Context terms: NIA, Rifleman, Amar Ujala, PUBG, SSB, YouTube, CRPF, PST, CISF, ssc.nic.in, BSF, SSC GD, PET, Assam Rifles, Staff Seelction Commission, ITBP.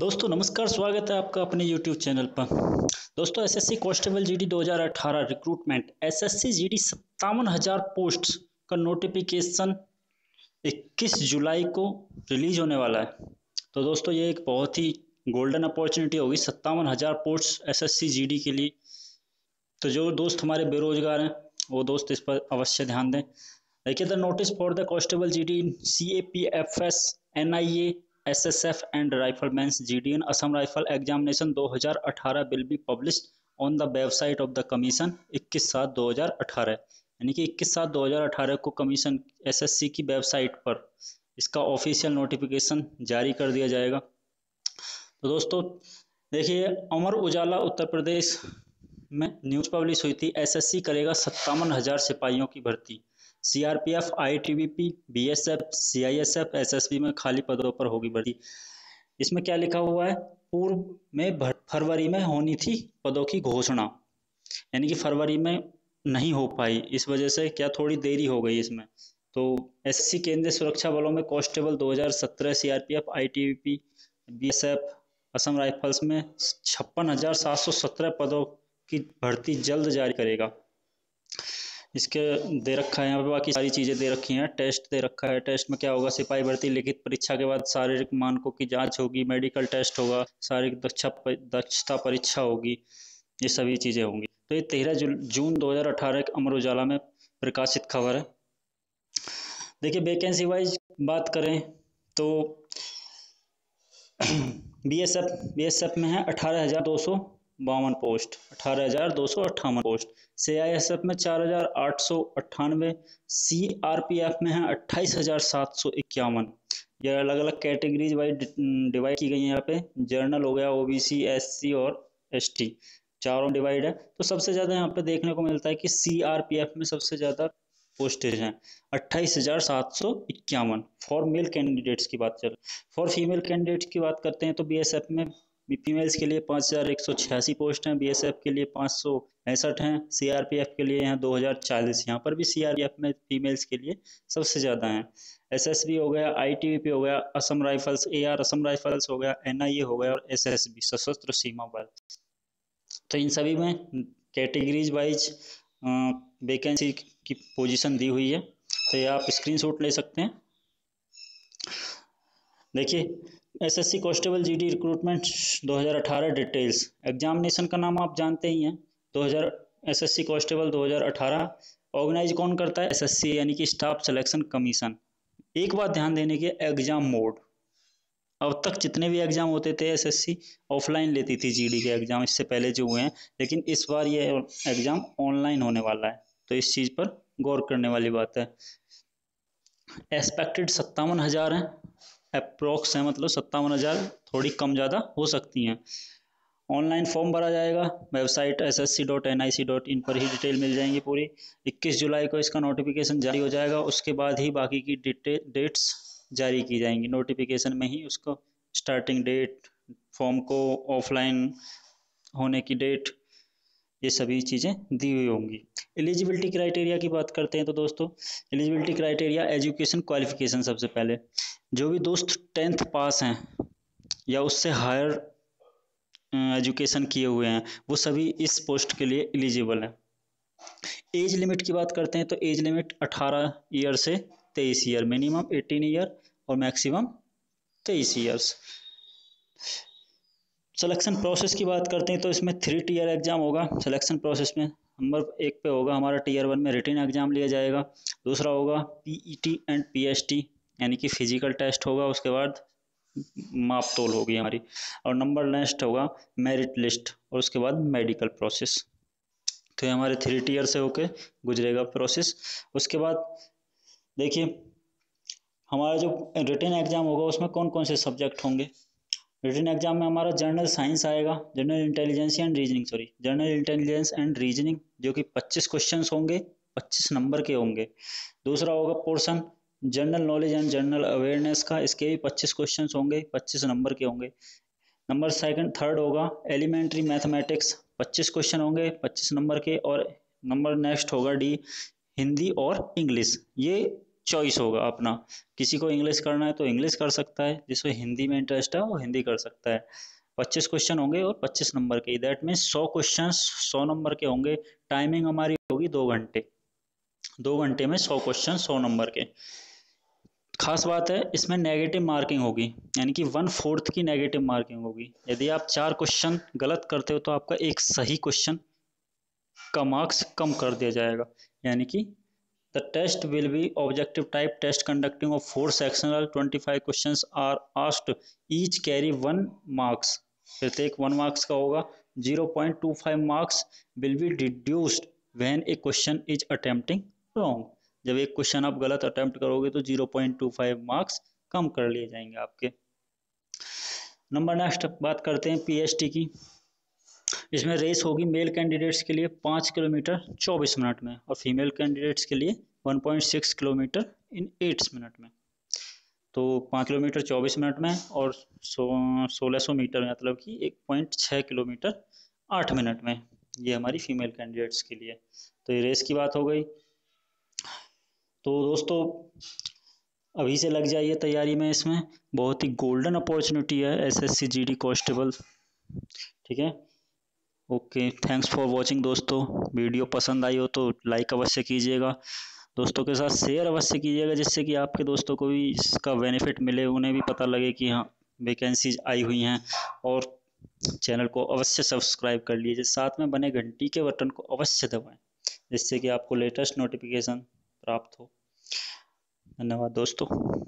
दोस्तों नमस्कार, स्वागत है आपका अपने YouTube चैनल पर। दोस्तों SSC constable GD 2018 recruitment SSC GD 57,000 post का नोटिफिकेशन 21 जुलाई को रिलीज होने वाला है। तो दोस्तों ये एक बहुत ही गोल्डन अपॉर्चुनिटी होगी 57,000 पोस्ट एसएससी जीडी के लिए। तो जो दोस्त हमारे बेरोजगार हैं वो दोस्त इस पर अवश्य ध्यान दें। देखिए the notice for the constable GD in CAPFS NIA SSF and riflemen GD in Assam rifle examination 2018 will be published on the website of the commission 21/7/2018। यानी कि 21/7/2018 को कमीशन SSC की वेबसाइट पर इसका ऑफिशियल नोटिफिकेशन जारी कर दिया जाएगा। तो दोस्तों देखिए अमर उजाला उत्तर प्रदेश में न्यूज़ पब्लिश हुई थी। SSC करेगा 57,000 सिपाहियों की भर्ती। CRPF, ITBP, BSF, CISF, SSB में खाली पदों पर होगी भर्ती। इसमें क्या लिखा हुआ है, पूर्व में फरवरी में होनी थी पदों की घोषणा, यानी कि फरवरी में नहीं हो पाई, इस वजह से क्या थोड़ी देरी हो गई इसमें। तो SSC केंद्रीय सुरक्षा बलों में constable 2017 CRPF, ITBP, BSF, Assam rifles में 56,717 पदों की भर्ती जल्द जारी करेगा। इसके दे रखा है यहाँ पे, बाकी सारी चीज़ें दे रखी हैं। टेस्ट दे रखा है, टेस्ट में क्या होगा, सिपाही भर्ती लिखित परीक्षा के बाद शारीरिक मानकों की जांच होगी, मेडिकल टेस्ट होगा, शारीरिक दक्षता परीक्षा होगी, ये सभी चीज़ें होंगी। तो ये 13 जून 2018 के अमर उजाला में प्रकाशित खबर है। देखिए वैकेंसी वाइज बात करें तो BSF में है 18,252 पोस्ट, 18,258 पोस्ट। CISF में 4,898, CRPF में है 28,751। ये अलग अलग कैटेगरीज वाइज डिवाइड की गई है। यहाँ पे जर्नल हो गया, OBC, SC और ST चारों डिवाइड है। तो सबसे ज़्यादा यहाँ पे देखने को मिलता है कि CRPF में सबसे ज़्यादा पोस्टेज हैं 28,751। फॉर मेल कैंडिडेट्स की बात करें, फॉर फीमेल कैंडिडेट्स की बात करते हैं तो BSF में फीमेल्स के लिए 5,186 पोस्ट हैं, BSF के लिए 565 हैं, CRPF के लिए यहाँ 2,040। यहाँ पर भी CRPF में फीमेल्स के लिए सबसे ज़्यादा हैं। SSB हो गया, ITBP हो गया, Assam rifles AR Assam rifles हो गया, NIA हो गया और SSB सशस्त्र सीमा बल। तो इन सभी में कैटेगरीज वाइज वैकेंसी की पोजीशन दी हुई है, तो ये आप स्क्रीनशॉट ले सकते हैं। देखिए SSC constable GD recruitment 2018 details. Examination का नाम आप जानते ही हैं, SSC कांस्टेबल 2018। ऑर्गेनाइज कौन करता है, SSC यानी कि स्टाफ सिलेक्शन कमीशन। एक बात ध्यान देने की, एग्जाम मोड, अब तक जितने भी एग्जाम होते थे SSC ऑफलाइन लेती थी जीडी के एग्जाम, इससे पहले जो हुए हैं, लेकिन इस बार ये एग्जाम ऑनलाइन होने वाला है, तो इस चीज़ पर गौर करने वाली बात है। एक्सपेक्टेड 57,000 हैं अप्रोक्स है, मतलब 57,000 थोड़ी कम ज़्यादा हो सकती हैं। ऑनलाइन फॉर्म भरा जाएगा, वेबसाइट ssc.nic.in पर ही डिटेल मिल जाएंगी पूरी। 21 जुलाई को इसका नोटिफिकेशन जारी हो जाएगा, उसके बाद ही बाकी की डिटेल डेट्स जारी की जाएंगी। नोटिफिकेशन में ही उसको स्टार्टिंग डेट, फॉर्म को ऑफलाइन होने की डेट, ये सभी चीज़ें दी हुई होंगी। एलिजिबिलिटी क्राइटेरिया की बात करते हैं तो दोस्तों एलिजिबिलिटी क्राइटेरिया एजुकेशन क्वालिफिकेशन, सबसे पहले जो भी दोस्त 10th पास हैं या उससे हायर एजुकेशन किए हुए हैं वो सभी इस पोस्ट के लिए एलिजिबल हैं। एज लिमिट की बात करते हैं तो एज लिमिट 18 ईयर से 23 ईयर, मिनिमम 18 ईयर और मैक्सिमम 23 ईयर्स। सिलेक्शन प्रोसेस की बात करते हैं तो इसमें 3 टियर एग्ज़ाम होगा। सिलेक्शन प्रोसेस में नंबर 1 पे होगा हमारा टियर 1 में रिटन एग्ज़ाम लिया जाएगा। दूसरा होगा PET एंड PST यानी कि फिजिकल टेस्ट होगा, उसके बाद माप तोल होगी हमारी, और नंबर नेक्स्ट होगा मेरिट लिस्ट और उसके बाद मेडिकल प्रोसेस। तो ये हमारे 3 टियर से होके गुजरेगा प्रोसेस। उसके बाद देखिए हमारा जो रिटन एग्ज़ाम होगा उसमें कौन कौन से सब्जेक्ट होंगे। रिटन एग्जाम में हमारा जनरल साइंस आएगा, जनरल इंटेलिजेंस एंड रीजनिंग, जो कि 25 क्वेश्चंस होंगे, 25 नंबर के होंगे। दूसरा होगा portion general knowledge and general awareness का, इसके भी 25 क्वेश्चंस होंगे, 25 नंबर के होंगे। थर्ड होगा एलिमेंट्री मैथमेटिक्स, 25 क्वेश्चन होंगे, 25 नंबर के, और नंबर नेक्स्ट होगा D हिंदी और इंग्लिश। ये चॉइस होगा अपना, किसी को इंग्लिश करना है तो इंग्लिश कर सकता है, जिसको हिंदी में इंटरेस्ट है वो हिंदी कर सकता है। 25 क्वेश्चन होंगे और 25 नंबर के, दैट मीन्स 100 क्वेश्चन 100 नंबर के होंगे। टाइमिंग हमारी होगी 2 घंटे, 2 घंटे में 100 क्वेश्चन 100 नंबर के। खास बात है इसमें नेगेटिव मार्किंग होगी, यानी कि 1/4 की नेगेटिव मार्किंग होगी। यदि आप 4 क्वेश्चन गलत करते हो तो आपका एक सही क्वेश्चन का मार्क्स कम कर दिया जाएगा। यानी कि the test will be objective type test conducting of 4 sectional 25 questions are asked, each carry 1 marks, प्रत्येक 1 मार्क्स का होगा। 0.25 marks will be reduced when a question is attempting wrong. जब एक क्वेश्चन आप गलत अटेम्प्ट करोगे तो 0.25 मार्क्स कम कर लिए जाएंगे आपके। नंबर नेक्स्ट बात करते हैं पीएसटी की। इसमें रेस होगी मेल कैंडिडेट्स के लिए 5 किलोमीटर 24 मिनट में और फीमेल कैंडिडेट्स के लिए 1.6 किलोमीटर इन 8 मिनट में। तो 5 किलोमीटर 24 मिनट में और 1600 मीटर मतलब कि 1.6 किलोमीटर 8 मिनट में, ये हमारी फीमेल कैंडिडेट्स के लिए। तो ये रेस की बात हो गई। तो दोस्तों अभी से लग जाइए तैयारी में, इसमें बहुत ही गोल्डन अपॉर्चुनिटी है एसएससी जीडी कांस्टेबल, ठीक है। ओके, थैंक्स फॉर वाचिंग दोस्तों। वीडियो पसंद आई हो तो लाइक अवश्य कीजिएगा, दोस्तों के साथ शेयर अवश्य कीजिएगा, जिससे कि आपके दोस्तों को भी इसका बेनिफिट मिले, उन्हें भी पता लगे कि हाँ वैकेंसीज आई हुई हैं। और चैनल को अवश्य सब्सक्राइब कर लीजिए, साथ में बने घंटी के बटन को अवश्य दबाएँ, जिससे कि आपको लेटेस्ट नोटिफिकेशन प्राप्त हो। धन्यवाद दोस्तों।